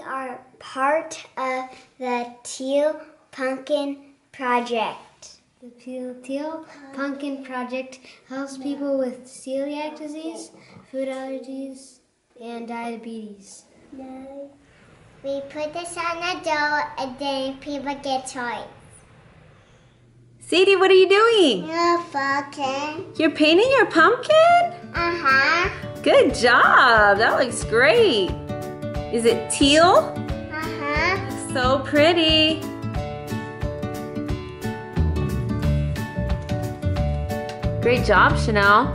We are part of the Teal Pumpkin Project. The Teal Pumpkin Project helps people with celiac disease, food allergies, and diabetes. We put this on a dough and then people get toys. Sadie, what are you doing? A pumpkin. You're painting your pumpkin? Uh-huh. Good job. That looks great. Is it teal? Uh-huh. So pretty. Great job, Chanel.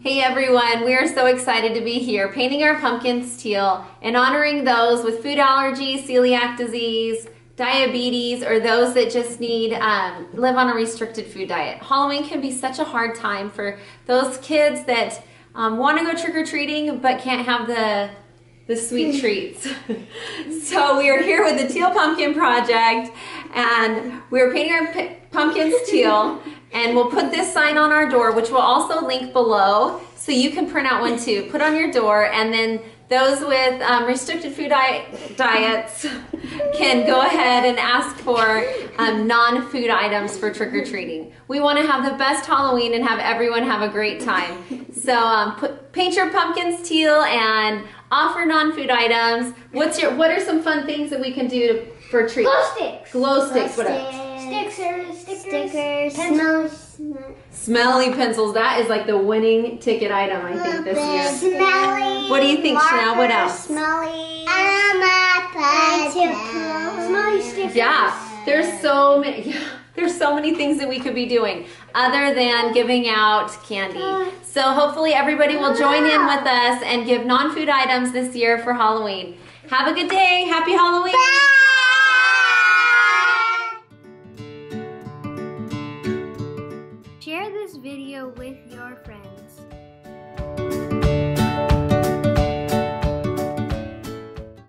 Hey everyone, we are so excited to be here painting our pumpkins teal and honoring those with food allergies, celiac disease, diabetes, or those that just need live on a restricted food diet. Halloween can be such a hard time for those kids that want to go trick-or-treating but can't have the sweet treats. So we are here with the Teal Pumpkin Project and we're painting our pumpkins teal. And we'll put this sign on our door, which we'll also link below, so you can print out one too. Put on your door, and then those with restricted food diets can go ahead and ask for non-food items for trick-or-treating. We want to have the best Halloween and have everyone have a great time. So paint your pumpkins teal and offer non-food items. What are some fun things that we can do for treats? Glow sticks. Glow sticks. What else? Stickers, pencils. Smelly pencils. That is like the winning ticket item, I think, this year. Smelly. What do you think, Chanel? What else? Smelly. Smelly stickers. Yeah, there's so many. Yeah, there's so many things that we could be doing other than giving out candy. So hopefully everybody will join in with us and give non-food items this year for Halloween. Have a good day. Happy Halloween. Bye. Share this video with your friends.